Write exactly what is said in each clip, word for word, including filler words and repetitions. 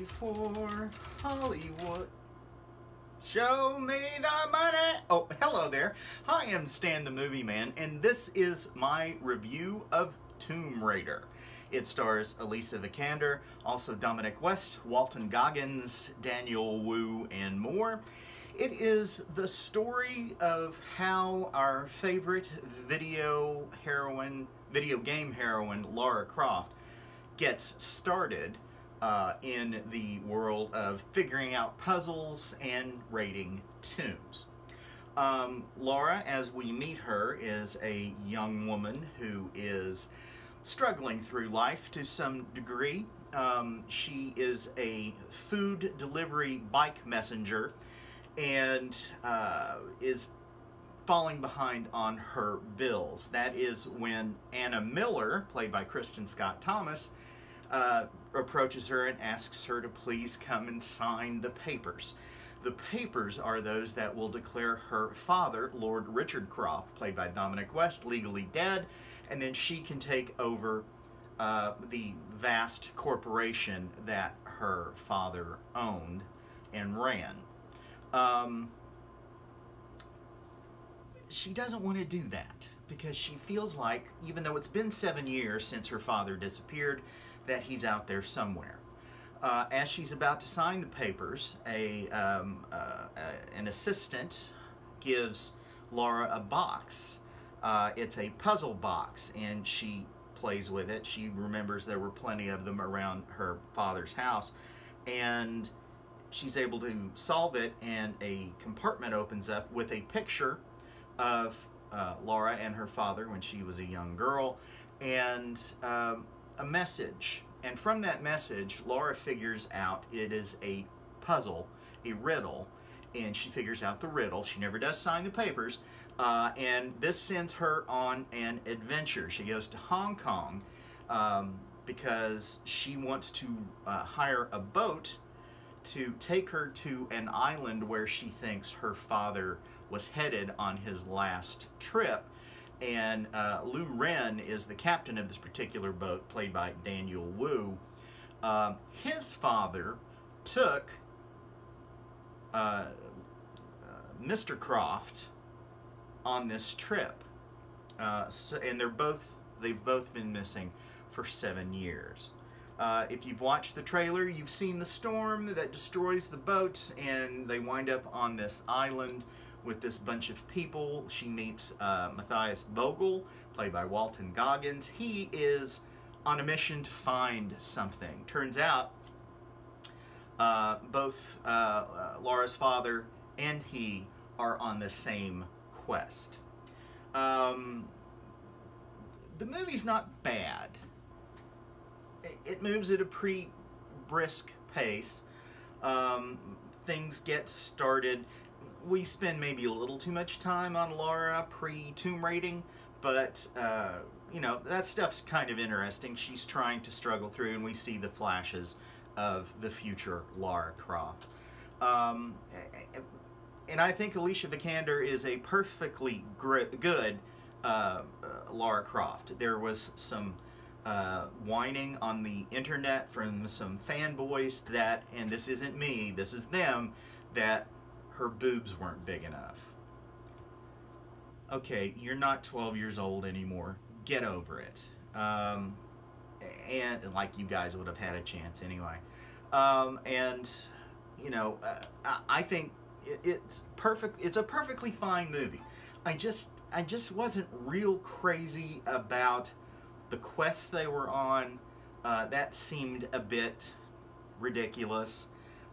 money for Hollywood. Show me the money! Oh, hello there. I am Stan the Movie Man, and this is my review of Tomb Raider. It stars Alicia Vikander, also Dominic West, Walton Goggins, Daniel Wu, and more. It is the story of how our favorite video heroine, video game heroine, Lara Croft, gets started uh, in the world of figuring out puzzles and raiding tombs. Um, Lara, as we meet her, is a young woman who is struggling through life to some degree. Um, she is a food delivery bike messenger and uh, is falling behind on her bills. That is when Anna Miller, played by Kristin Scott Thomas, uh, approaches her and asks her to please come and sign the papers. The papers are those that will declare her father, Lord Richard Croft, played by Dominic West, legally dead, and then she can take over uh, the vast corporation that her father owned and ran. Um, she doesn't want to do that because she feels like, even though it's been seven years since her father disappeared, that he's out there somewhere. Uh, as she's about to sign the papers, a, um, uh, a, an assistant gives Lara a box. Uh, it's a puzzle box, and she plays with it. She remembers there were plenty of them around her father's house, and she's able to solve it, and a compartment opens up with a picture of uh, Lara and her father when she was a young girl, and um, a message. And from that message, Lara figures out it is a puzzle, a riddle, and she figures out the riddle. She never does sign the papers, uh, and this sends her on an adventure. She goes to Hong Kong um, because she wants to uh, hire a boat to take her to an island where she thinks her father was headed on his last trip. And uh, Lou Ren is the captain of this particular boat, played by Daniel Wu. Uh, his father took uh, uh, Mister Croft on this trip, uh, so, and they're both they've both been missing for seven years. Uh, if you've watched the trailer, you've seen the storm that destroys the boat, and they wind up on this island with this bunch of people. She meets uh, Matthias Bogle, played by Walton Goggins. He is on a mission to find something. Turns out, uh, both uh, uh, Lara's father and he are on the same quest. Um, the movie's not bad. It moves at a pretty brisk pace. Um, things get started. We spend maybe a little too much time on Lara pre-tomb raiding, but, uh, you know, that stuff's kind of interesting. She's trying to struggle through, and we see the flashes of the future Lara Croft. Um, and I think Alicia Vikander is a perfectly gr good uh, uh, Lara Croft. There was some uh, whining on the internet from some fanboys that, and this isn't me, this is them, that her boobs weren't big enough. Okay, you're not twelve years old anymore. Get over it. Um, and like you guys would have had a chance anyway. Um, and you know, uh, I think it, it's perfect. It's a perfectly fine movie. I just, I just wasn't real crazy about the quests they were on. Uh, that seemed a bit ridiculous.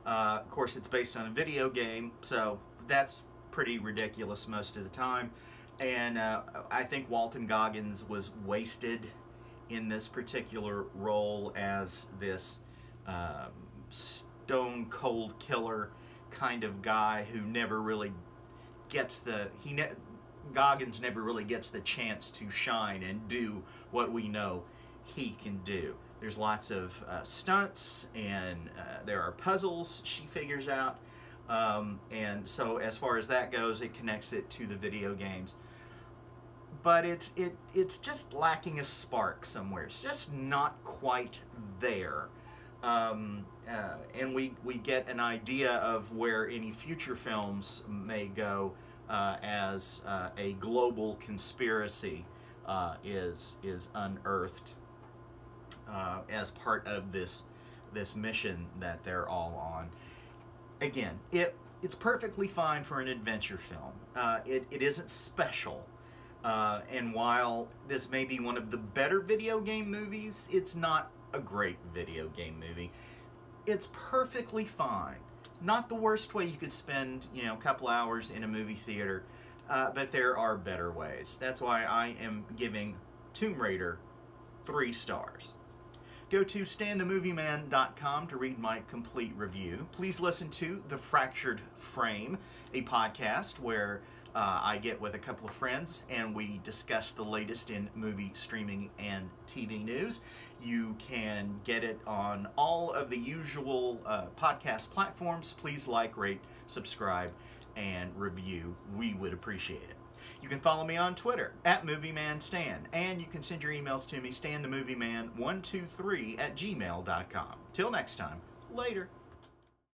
Uh, of course, it's based on a video game, so that's pretty ridiculous most of the time. And uh, I think Walton Goggins was wasted in this particular role as this uh, stone-cold killer kind of guy who never really gets the... he ne Goggins never really gets the chance to shine and do what we know he can do. There's lots of uh, stunts, and uh, there are puzzles she figures out, um, and so as far as that goes, it connects it to the video games. But it's it it's just lacking a spark somewhere. It's just not quite there. um, uh, and we, we get an idea of where any future films may go uh, as uh, a global conspiracy uh, is, is unearthed uh, as part of this, this mission that they're all on. Again, it, it's perfectly fine for an adventure film. Uh, it, it isn't special. Uh, and while this may be one of the better video game movies, it's not a great video game movie. It's perfectly fine. Not the worst way you could spend, you know, a couple hours in a movie theater, uh, but there are better ways. That's why I am giving Tomb Raider three stars. Go to Stan the Movie Man dot com to read my complete review. Please listen to The Fractured Frame, a podcast where Uh, I get with a couple of friends and we discuss the latest in movie streaming and T V news. You can get it on all of the usual uh, podcast platforms. Please like, rate, subscribe, and review. We would appreciate it. You can follow me on Twitter, at MovieManStan, and you can send your emails to me, Stan the Movie Man one two three at gmail dot com. Till next time, later.